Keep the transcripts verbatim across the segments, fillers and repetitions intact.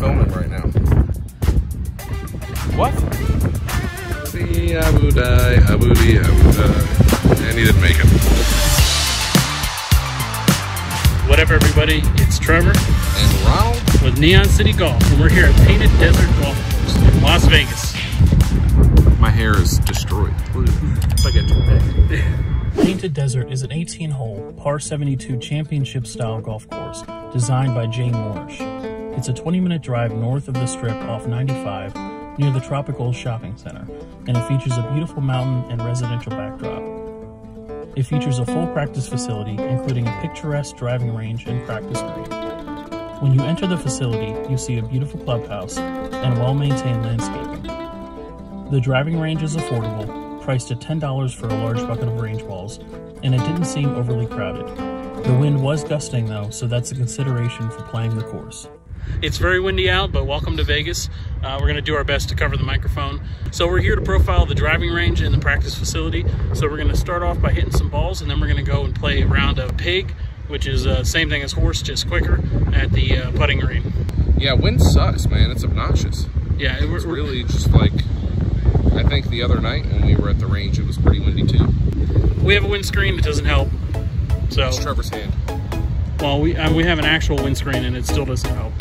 filming right now. What? See, I would die, I would die, I would die. And he didn't make it. What up, everybody? It's Trevor. And Ronald. With Neon City Golf. And we're here at Painted Desert Golf Course in Las Vegas. My hair is destroyed. It's like a toupee. Painted Desert is an eighteen hole, par seventy-two championship-style golf course designed by Jane Warsh. It's a twenty minute drive north of the Strip off ninety-five near the Tropical Shopping Center, and it features a beautiful mountain and residential backdrop. It features a full practice facility, including a picturesque driving range and practice green. When you enter the facility, you see a beautiful clubhouse and well-maintained landscaping. The driving range is affordable, priced at ten dollars for a large bucket of range balls, and it didn't seem overly crowded. The wind was gusting though, so that's a consideration for playing the course. It's very windy out, but welcome to Vegas. Uh, we're gonna do our best to cover the microphone. So we're here to profile the driving range and the practice facility. So we're gonna start off by hitting some balls, and then we're gonna go and play a round of P I G, which is the uh, same thing as horse, just quicker, at the uh, putting green. Yeah, wind sucks, man, it's obnoxious. Yeah, it, it's we're, really just like, I think the other night when we were at the range, it was pretty windy too. We have a windscreen, it doesn't help. So it's Trevor's hand. Well, we, I mean, we have an actual windscreen and it still doesn't help.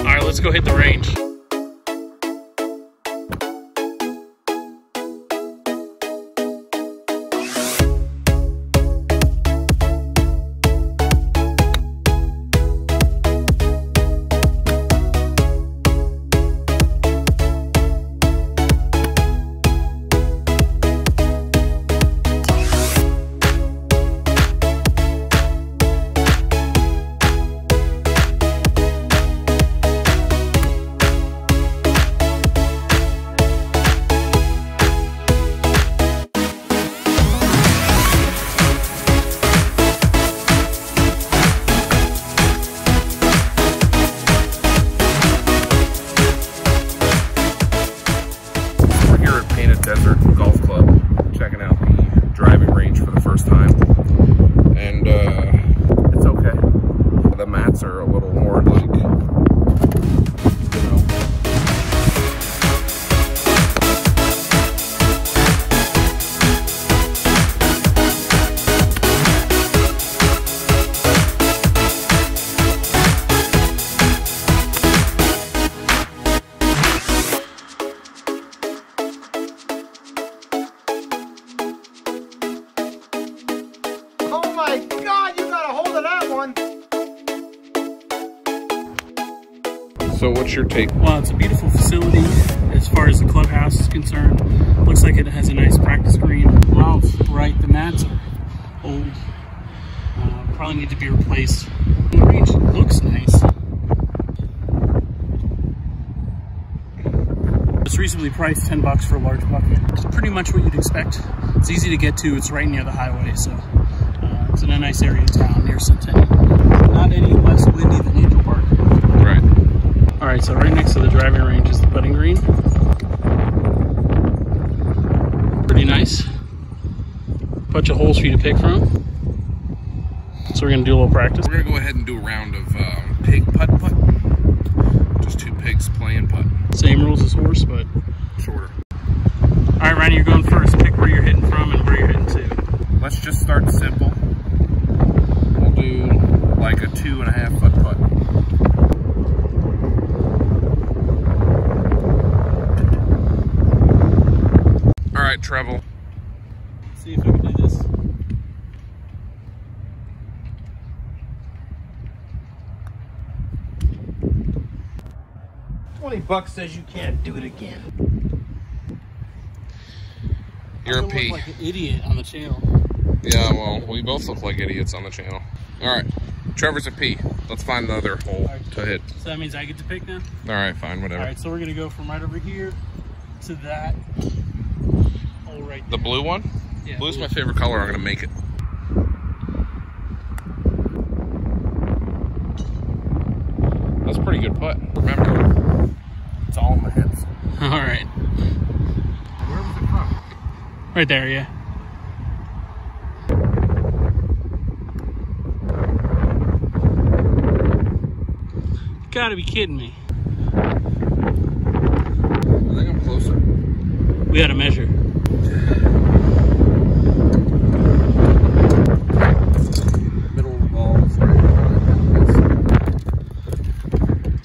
All right, let's go hit the range. So what's your take? Well, it's a beautiful facility as far as the clubhouse is concerned. Looks like it has a nice practice green. Wow, right, the mats are old. Uh, probably need to be replaced. The range looks nice. It's reasonably priced, ten bucks for a large bucket. It's pretty much what you'd expect. It's easy to get to, it's right near the highway, so uh, it's in a nice area of town near Centennial. Not any less windy than Angel Park. Right. All right, so right next to the driving range is the putting green. Pretty nice. Bunch of holes for you to pick from. So we're gonna do a little practice. We're gonna go ahead and do a round of um, pig putt-putt. Just two pigs playing putt. Same rules as horse, but shorter. All right, Ryan, you're going first. Pick where you're hitting from and where you're hitting to. Let's just start simple. We'll do like a two and a half foot putt. Alright, Treble. Let's see if I can do this. twenty bucks says you can't do it again. You're a P. I look like an idiot on the channel. Yeah, well, we both look like idiots on the channel. Alright, Trevor's a P. Let's find another hole right to hit. So that means I get to pick now? Alright, fine, whatever. Alright, so we're gonna go from right over here to that. Right, the blue one? Yeah, Blue's blue. My favorite color. I'm going to make it. That's a pretty good putt. Remember, it's all in my heads. All right. Where was it from? Right there, yeah. You gotta be kidding me. We gotta measure. Middle of the ball.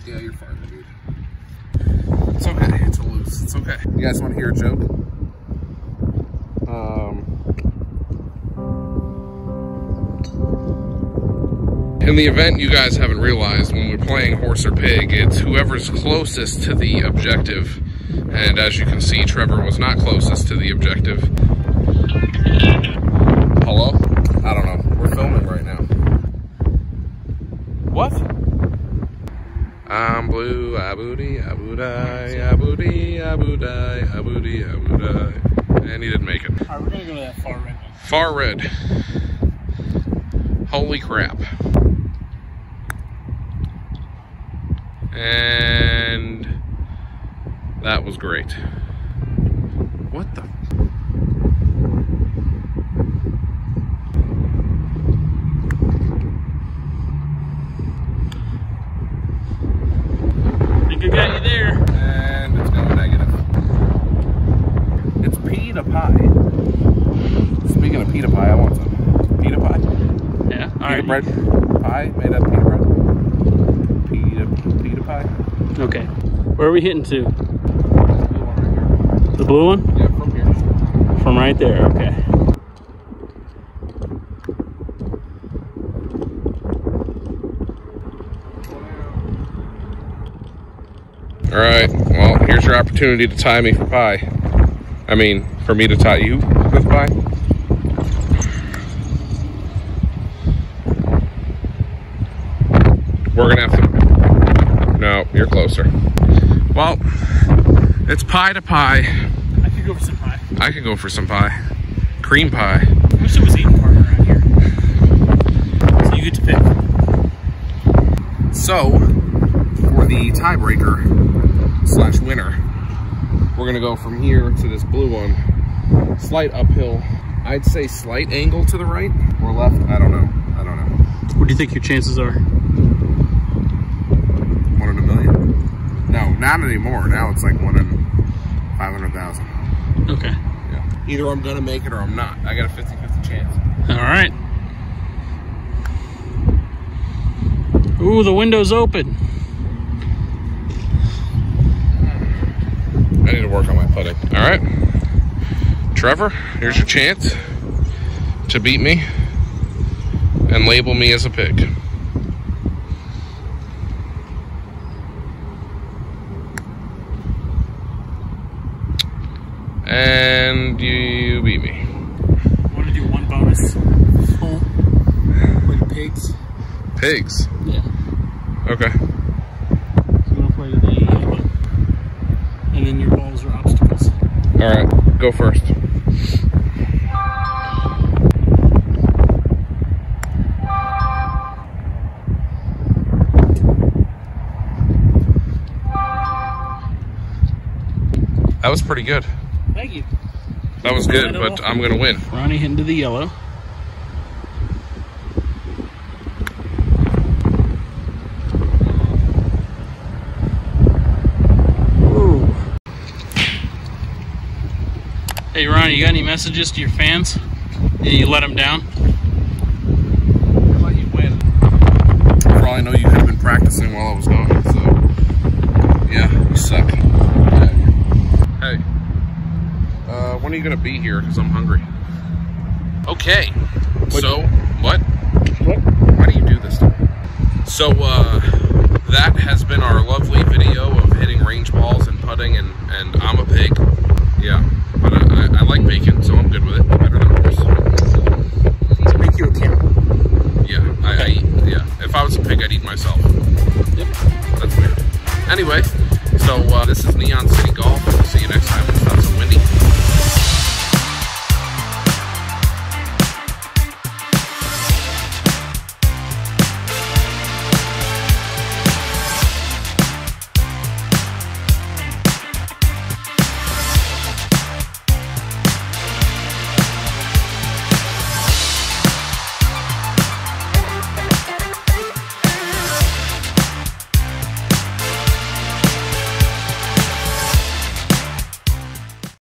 Yeah, you're fine, dude. It's okay. It's loose. It's okay. You guys want to hear a joke? Um, in the event you guys haven't realized, when we're playing horse or pig, it's whoever's closest to the objective. And as you can see, Trevor was not closest to the objective. Hello? I don't know. We're filming right now. What? I'm blue, aboody, aboodai, aboody, aboodai, aboody, aboodai. And he didn't make it. Alright, we're gonna go to that far red one. Far red. Holy crap. And... that was great. What the? I think I got you there. And it's going negative. It's pita pie. Speaking of pita pie, I want some. Pita pie? Yeah, all right. Pita bread pie, made up pita bread. Pita, pita pie. Okay, where are we hitting to? The blue one? Yeah, from here. From right there, okay. All right, well, here's your opportunity to tie me for pie. I mean, for me to tie you with pie. We're gonna have to, no, you're closer. Well, it's pie to pie. I could go for some pie. I could go for some pie. Cream pie. I wish it was eating part around here. So you get to pick. So, for the tiebreaker slash winner, we're gonna go from here to this blue one. Slight uphill. I'd say slight angle to the right or left. I don't know. I don't know. What do you think your chances are? One in a million. No, not anymore. Now it's like one in five hundred thousand. Okay. Yeah. Either I'm going to make it or I'm not. I got a fifty fifty chance. All right. Ooh, the window's open. I need to work on my putting. All right. Trevor, here's your chance to beat me and label me as a pig. And you beat me. I want to do one bonus. Full. With pigs. Pigs? Yeah. Okay. So we're going to play with a yellow. And then your balls are obstacles. Alright, go first. That was pretty good. Thank you. That was good, but I'm gonna win. Ronnie hitting to the yellow. Ooh. Hey Ronnie, you got any messages to your fans? Yeah, you let them down? I let you win. For all I know, you could have been practicing while I was gone, so yeah, you suck. Hey. Uh, when are you gonna be here? Because I'm hungry. Okay. What so, you, what? What? Why do you do this to me? So, uh, that has been our lovely video of hitting range balls and putting, and, and I'm a pig. Yeah. But I, I, I like bacon, so I'm good with it. Better than horse. I'll make you a camera. Yeah. I, I eat, yeah. If I was a pig, I'd eat myself. Yep. That's weird. Anyway, so uh, this is Neon City Golf. We'll see you next time. It's not so windy.